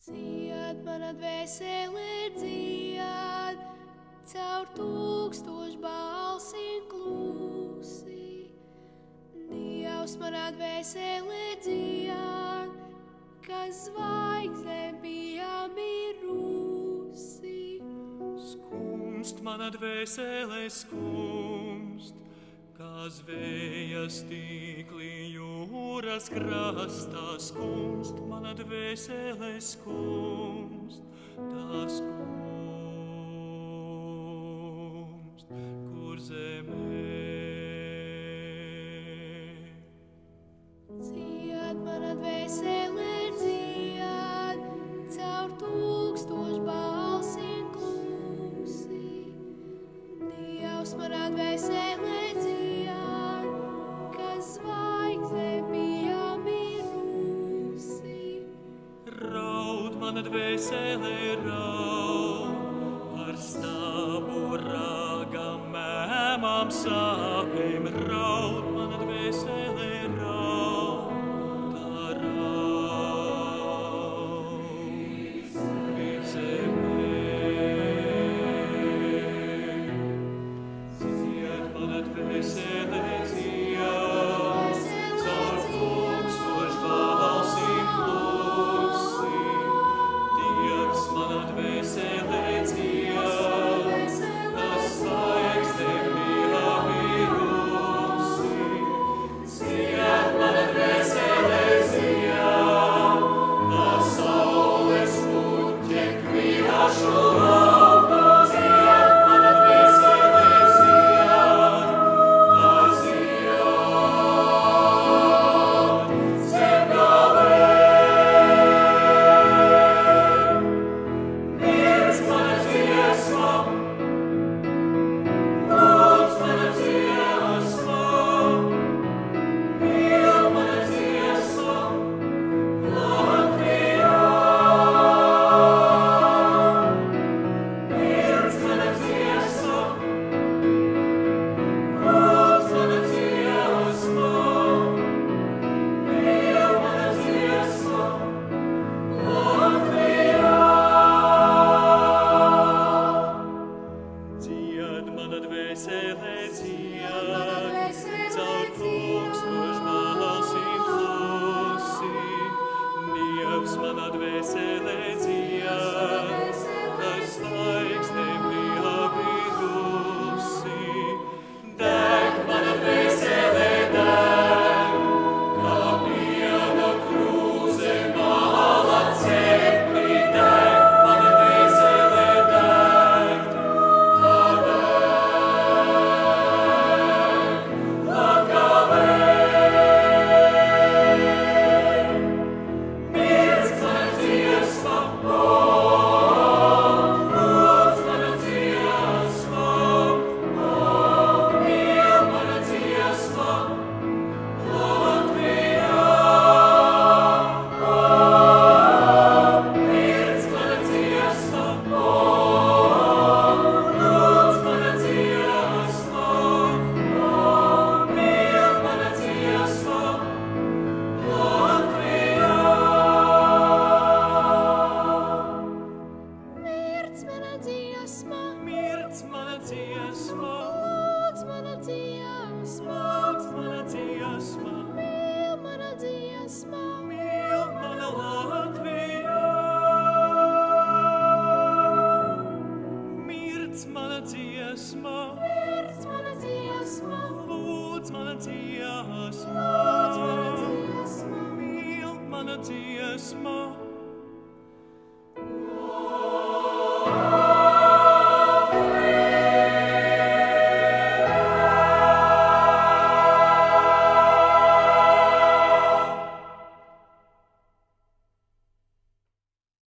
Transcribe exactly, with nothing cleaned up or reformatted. Dzied, mana dvēsele, dzied, caur tūkstoš balsīm klusi. Dievs, mana dvēsele, dzied, kas zvaigznēm bija mirusi. Skumst, mana dvēsele, skumst, kas vējas tīklī jūras krastā. Skumst, mana dvēsele, skumst, tā skumst, kur zemē. Dzied, mana dvēsele, dzied, caur tūkstoš balsīm klusi. Dievs, mana dvēsele, dzied, kas zvaigznē bija mirusi. Raud, mana dvēsele, raud, ar stābu ragām, mēmām, sāpēm. Raud, mana dvēsele, raud, tā raud, ir zemē. Dzied, mana dvēsele, dzied, caur tūkstoš balsīm klusi. Dievs, mana dvēsele, dzied, kas zvaigznēm bija mirusi. Dzied, mana dvēsele, dzied, kā saules puķe kviašu laukā. Dzied, mana dvēsele, dzied, kā zied zem galvēm. Mirst, mana dziesma, lūdz, mana dziesma, mīl, mana dziesma, Latvija. Mirst, mana dziesma, lūdz, mana dziesma, mīl, mana dziesma, Latvija. Dzied, mana dvēsele, dzied, caur tūkstoš balsīm klusi. Dievs, mana dvēsele, dzied, kas zvaigznēm bija mirusi. Deg, mana dvēsele, deg, kā piena krūze māla cepī. Deg, mana dvēsele, deg, tā deg latgalē. Mirst, mana dziesma, o, lūdz, mana dziesma, o, mīl, mana dziesma, Latvija. O, mirst, mana dziesma, o, lūdz, mana dziesma, o, mīl, mana dziesma, Latvija. Mirst, mana dziesma, Mirst, mana dziesma, lūdz, mana dziesma, lūdz, mana dziesma, mīl, mana dziesma, mīl, mana Latvija. Mirst, mana dziesma, Mirst, mana dziesma, lūdz, mana dziesma, lūdz, mana dziesma, mīl, mana dziesma.